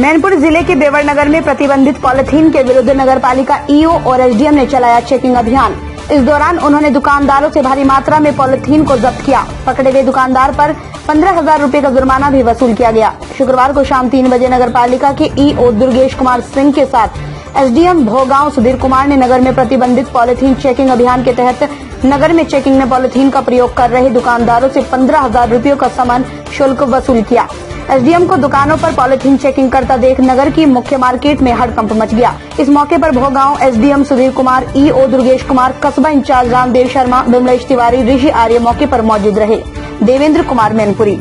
मैनपुरी जिले के बेवर नगर में प्रतिबंधित पॉलिथीन के विरुद्ध नगरपालिका ईओ और एसडीएम ने चलाया चेकिंग अभियान। इस दौरान उन्होंने दुकानदारों से भारी मात्रा में पॉलिथीन को जब्त किया। पकड़े गए दुकानदार पर 15,000 रूपये का जुर्माना भी वसूल किया गया। शुक्रवार को शाम 3 बजे नगरपालिका के ईओ दुर्गेश कुमार सिंह के साथ एसडीएम भोगांव सुधीर कुमार ने नगर में प्रतिबंधित पॉलिथीन चेकिंग अभियान के तहत नगर में चेकिंग में पॉलिथीन का प्रयोग कर रहे दुकानदारों से 15,000 रूपयों का सामान शुल्क वसूल किया। एसडीएम को दुकानों पर पॉलिथीन चेकिंग करता देख नगर की मुख्य मार्केट में हड़कंप मच गया। इस मौके पर भोगांव एसडीएम सुधीर कुमार, ईओ दुर्गेश कुमार, कस्बा इंचार्ज रामदेव शर्मा, विमलेश तिवारी, ऋषि आर्य मौके पर मौजूद रहे। देवेंद्र कुमार, मैनपुरी।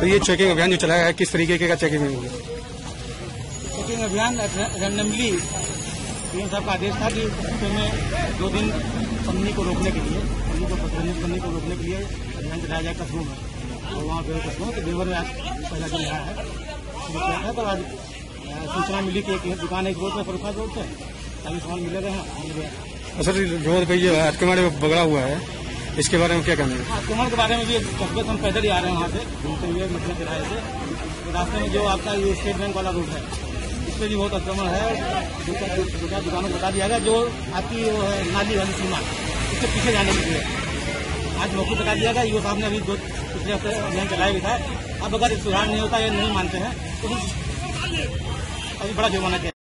तो ये चेकिंग अभियान जो चलाया है, किस तरीके का चेकिंग अभियान? पीएम साहब का आदेश था कि हफ्ते में 2 दिन कंपनी को रोकने के लिए, कंपनी को प्रतिबंधित करने को रोकने के लिए अभियान चलाया जाए कस्बों में, और वहाँ बेवर कस्बों तो बेवर में आज पहला दिन आया है। तो आज सूचना मिली कि एक दुकान एक रोड पर फरकाज रोड पर हमें सामान मिले गए हैं। सर, रोड पर ये अटकमाड़ बगड़ा हुआ है, इसके बारे में क्या कहना है? अटकमाड़ के बारे में भी कस्बे हम पैदल ही आ रहे हैं वहाँ से घूमते हुए, मतलब किराए से। रास्ते में जो आपका ये स्टेट बैंक वाला रूट है, इसमें भी बहुत आक्रमण है। दुकानों को बता दिया गया जो आपकी वो है नाली वाली सीमा, इससे पीछे जाने के लिए आज मौके बता दिया गया। ईओ साहब ने अभी 2 पिछले हफ्ते अभियान चलाया भी था। अब अगर सुधार नहीं होता, ये नहीं मानते हैं तो अभी बड़ा जुर्माना।